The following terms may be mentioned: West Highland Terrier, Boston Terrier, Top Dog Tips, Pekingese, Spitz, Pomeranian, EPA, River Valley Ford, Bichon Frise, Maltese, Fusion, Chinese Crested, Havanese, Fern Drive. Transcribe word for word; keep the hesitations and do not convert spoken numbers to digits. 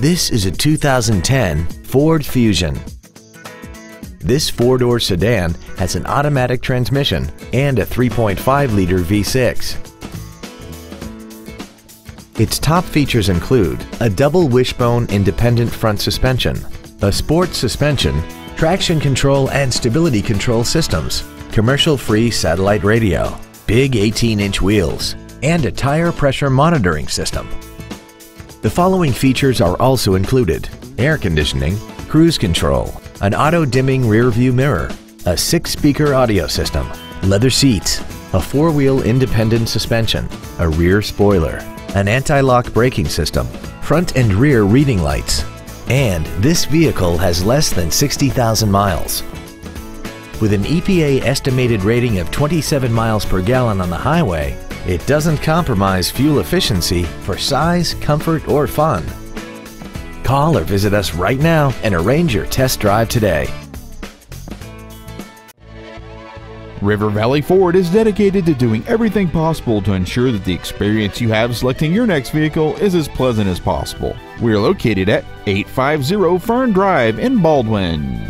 This is a two thousand ten Ford Fusion. This four-door sedan has an automatic transmission and a three point five liter V six. Its top features include a double wishbone independent front suspension, a sports suspension, traction control and stability control systems, commercial-free satellite radio, big eighteen inch wheels, and a tire pressure monitoring system. The following features are also included: air conditioning, cruise control, an auto-dimming rearview mirror, a six-speaker audio system, leather seats, a four-wheel independent suspension, a rear spoiler, an anti-lock braking system, front and rear reading lights, and this vehicle has less than sixty thousand miles. With an E P A estimated rating of twenty-seven miles per gallon on the highway, it doesn't compromise fuel efficiency for size, comfort, or fun. Call or visit us right now and arrange your test drive today. River Valley Ford is dedicated to doing everything possible to ensure that the experience you have selecting your next vehicle is as pleasant as possible. We are located at eight five zero Fern Drive in Baldwin.